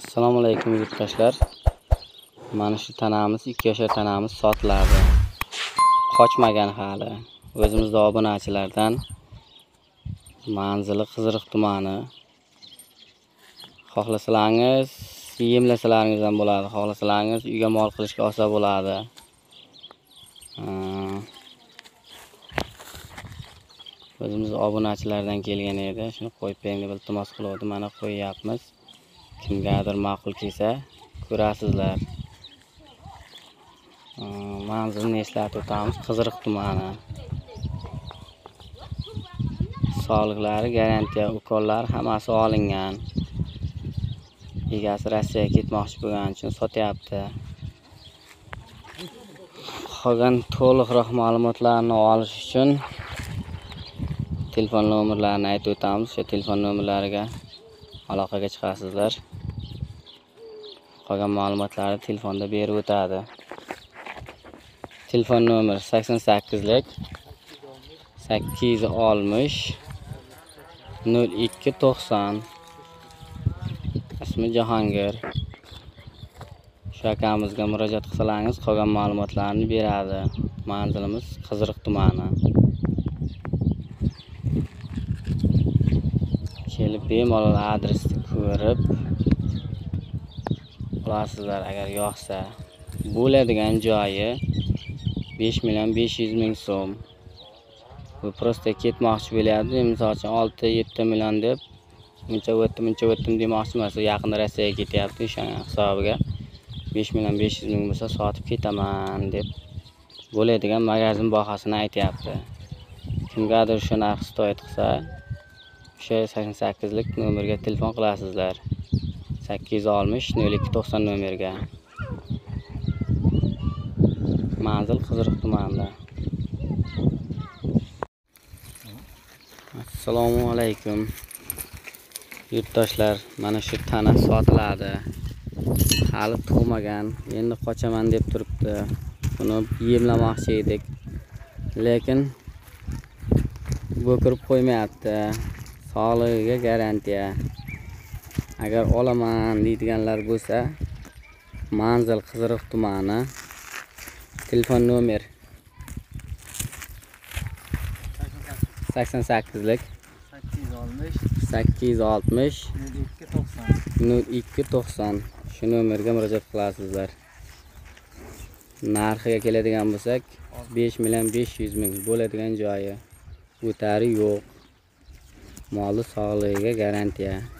Assalomu alaykum yurtdoshlar. Mana shu tanamiz 2 yoshli tanamiz sotiladi. Qochmagan hali. O'zimiz obunachilardan. Manzili Qiziriq tumani. Xohlasangiz yemlasalaringiz ham bo'ladi. Xohlasangiz uyga mol qilishga olsa bo'ladi. O'zimiz obunachilardan kelgan edi. Shuni qo'yib bering deb iltimos qildim. Mana qo'yapmiz. Kimgadir ma'qul kelsa ko'rasizlar. Manzilni eslatib o'tamiz, Qiziriq tumani. Sog'liqlari garantiya, ukollar hammasi olingan. Egasi Rossiyaga ketmoqchi bo'lgani uchun sotyapti. Qolgan to'liqroq ma'lumotlarni olish uchun telefon nomerlarini aytib o'tamiz. Shu telefon nomerlariga aloqaga chiqasizlar. Qolgan ma'lumotlarni telefonda berib o'tadi. Telefon nomer 88lik 860 0290. Ismi Jahongir. Shu akamizga murojaat qilsangiz qolgan ma'lumotlarni beradi. Manzilimiz Qiziriq tumani. Kelib bemalol adresni ko'rib olasizlar agar yoqsa. Bo'ladigan joyi 5,500,000 so'm. Bu prosta ketmoqchi bo'lyapti. Misol uchun 6-7 million deb muncha o'tdim demoqchi emas. Yaqinda Rossiyaga ketyapti. O'shaning hisobiga 5,500,000 bo'lsa sotib ketaman deb bo'ladigan magazin bahosini aytayapti. Kimgadir shu narxni to'yit qilsa o'sha 88lik nomerga telefon qilasizlar. 860 0290 nomerga. Manzil Qiziriq tumanida. Assalomu alaykum yurtdoshlar. Mana shu tana sotiladi. Hali tug'magan, endi qochaman deb turibdi. Buni yemlamoqchi edik. Lekin bo'kirib qo'ymayapti. Sog'lig'iga garantiya. Agar olaman deydiganlar bo'lsa, Manzil Qiziriq tumani. Telefon nomer 88lik 860 0290. Shu nomerga murojaat qilasizlar. Narxiga keladigan bo'lsak 5,500,000 bo'ladigan joyi. O'tari yo'q. Moli sog'ligiga garantiya.